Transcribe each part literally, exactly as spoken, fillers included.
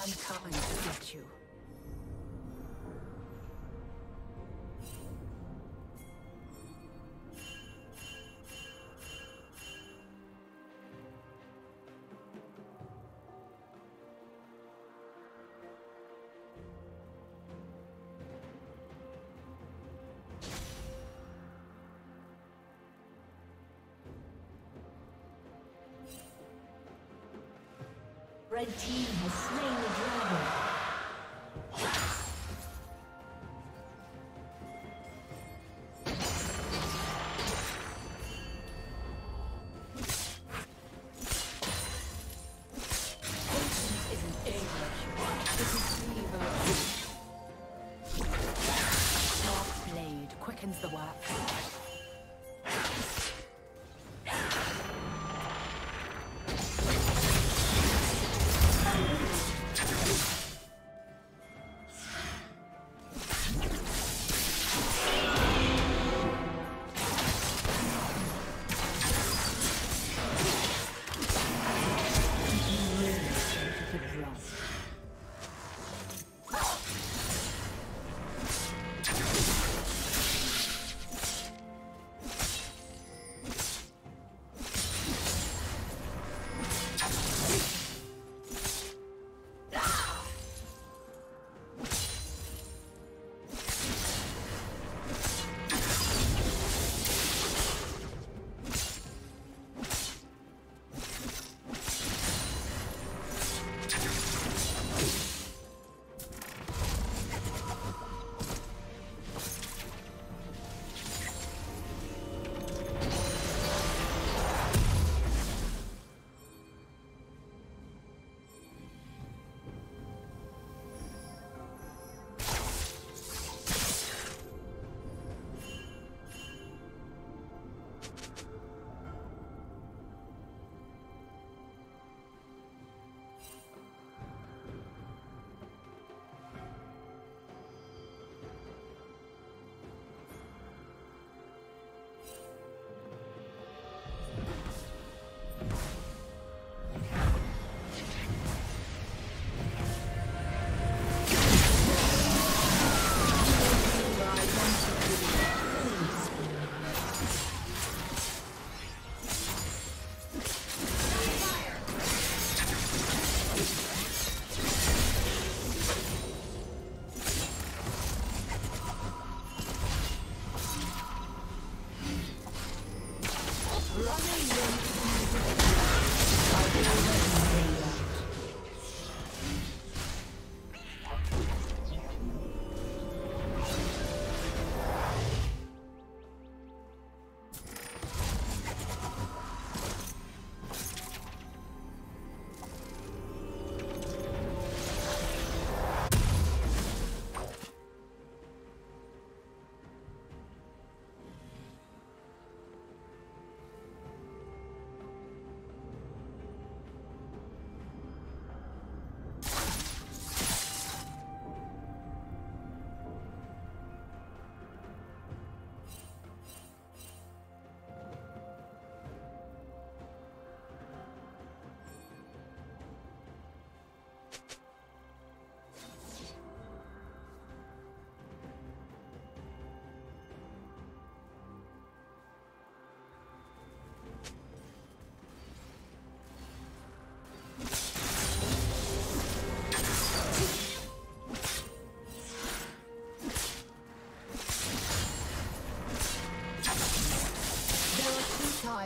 I'm coming to get you. Red team has slain the dragon.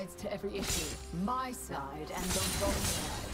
sides to every issue. My side and the wrong side.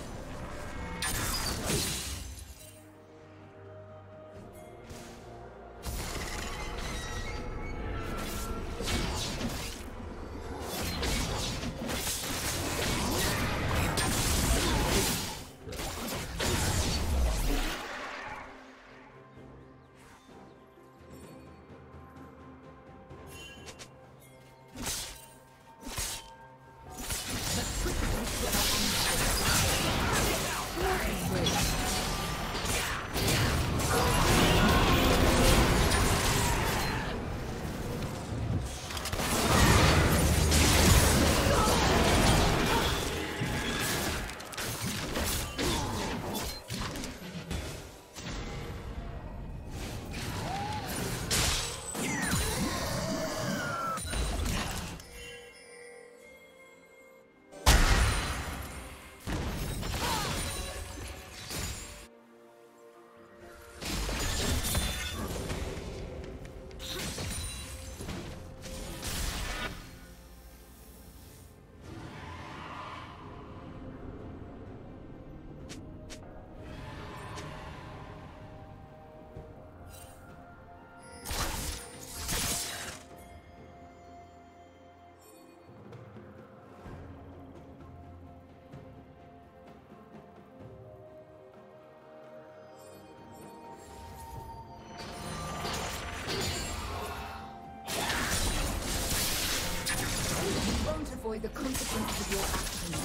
Avoid the consequences of your actions.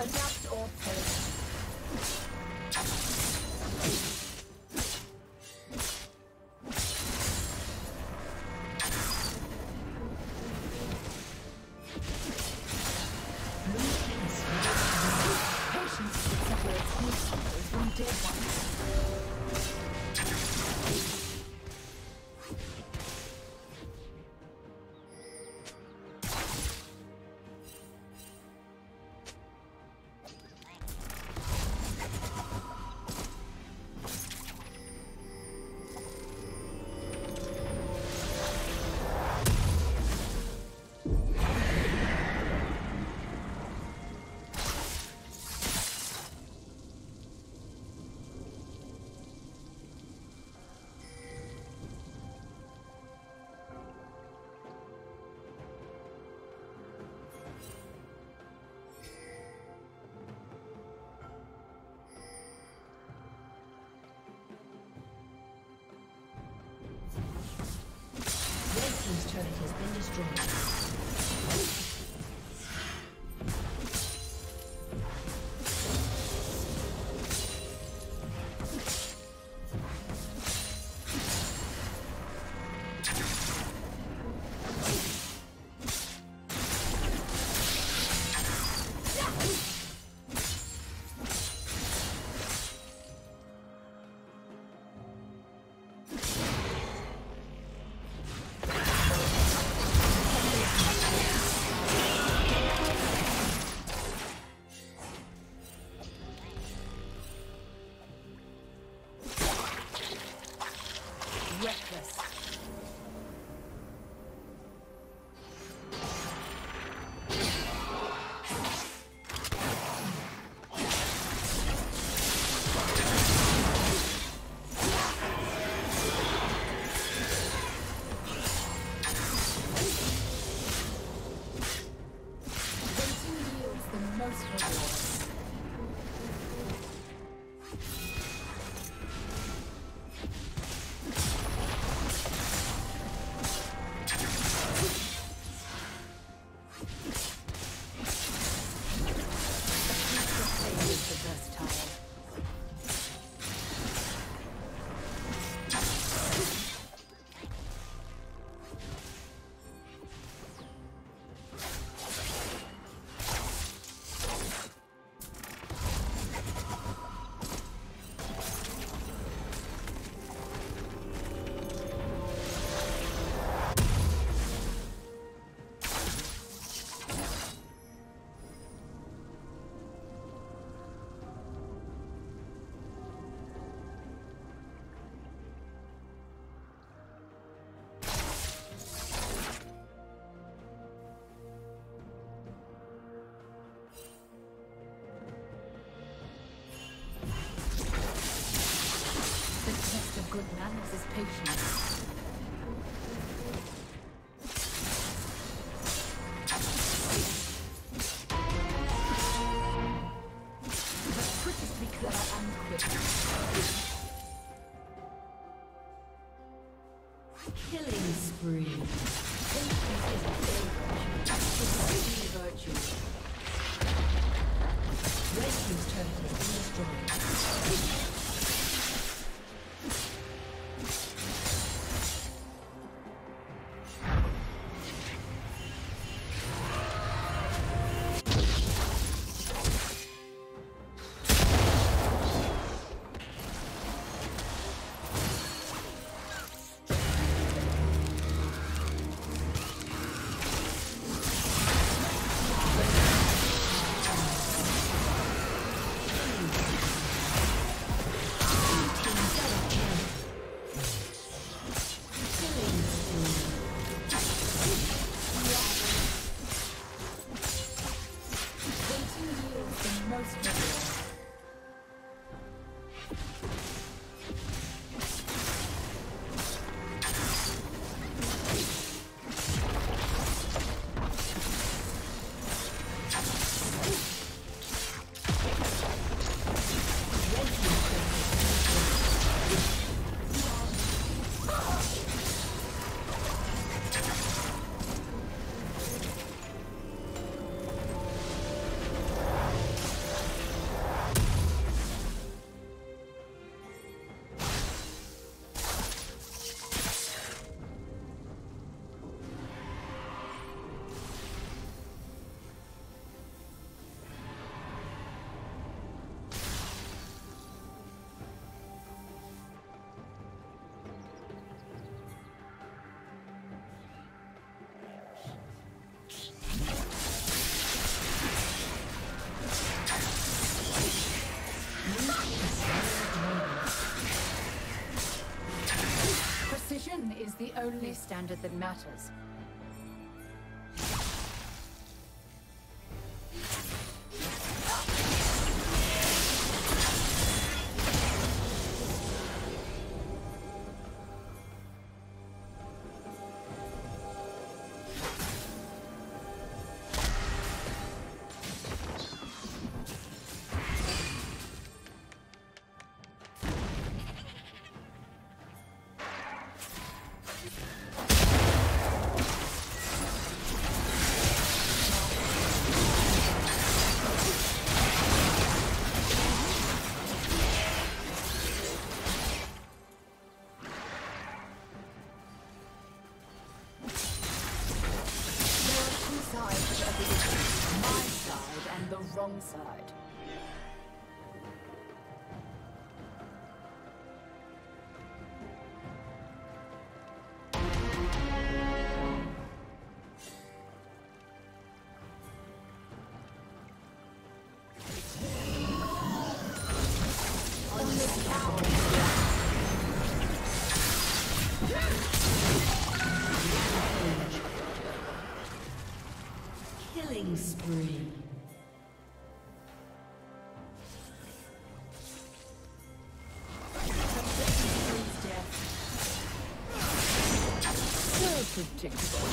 Adapt or perish. Madness is patient. Is the only standard that matters. Spree. So predictable.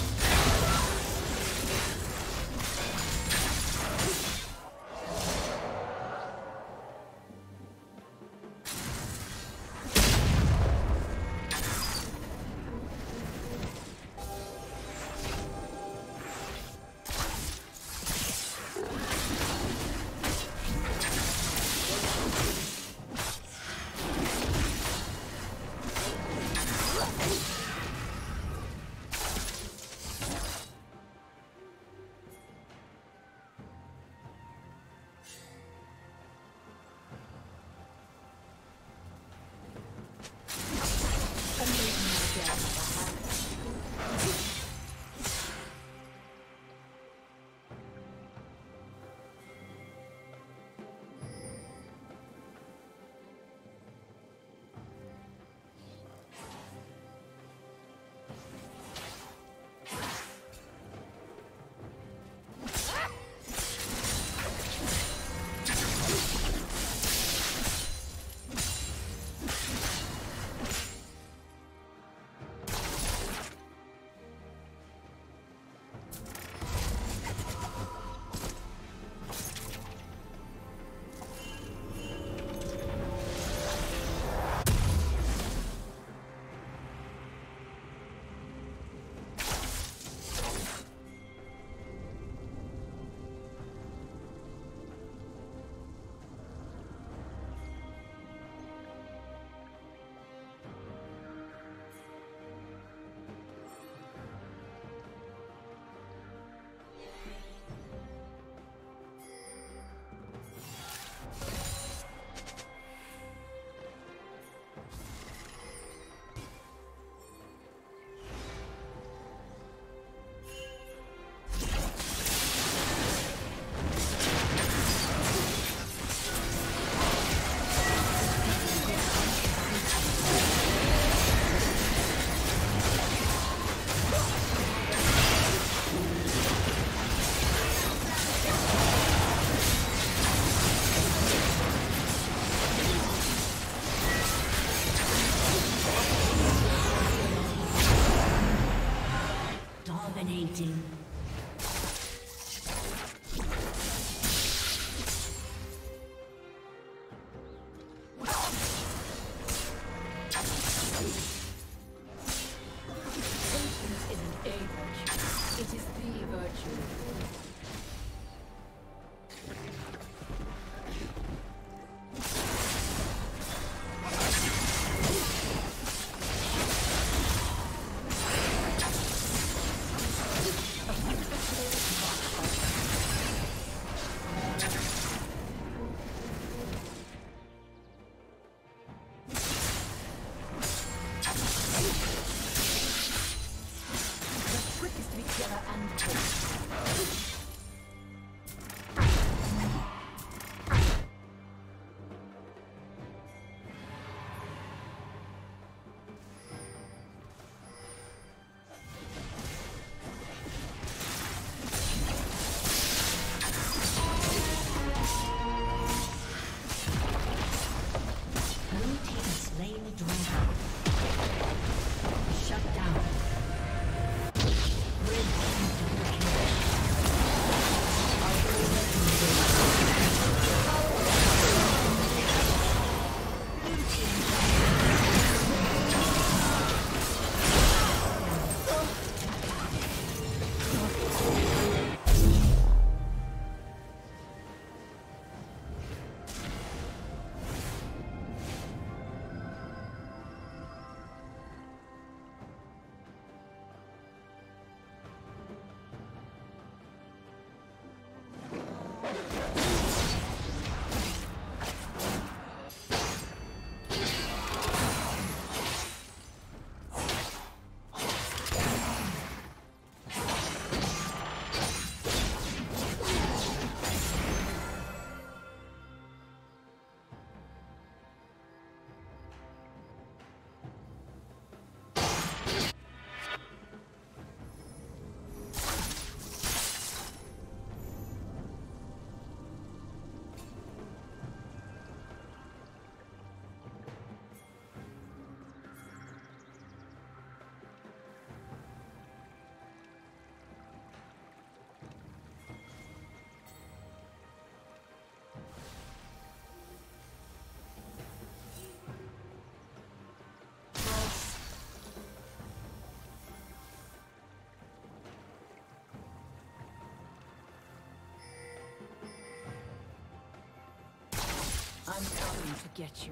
I'm coming to get you.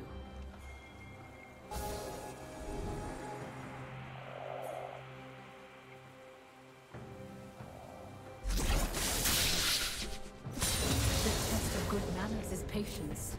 The test of good manners is patience.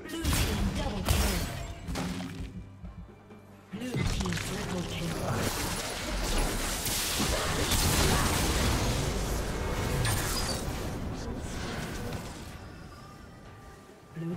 Blue team double kill. Blue team triple kill. Blue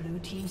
Blue team's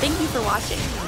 Thank you for watching.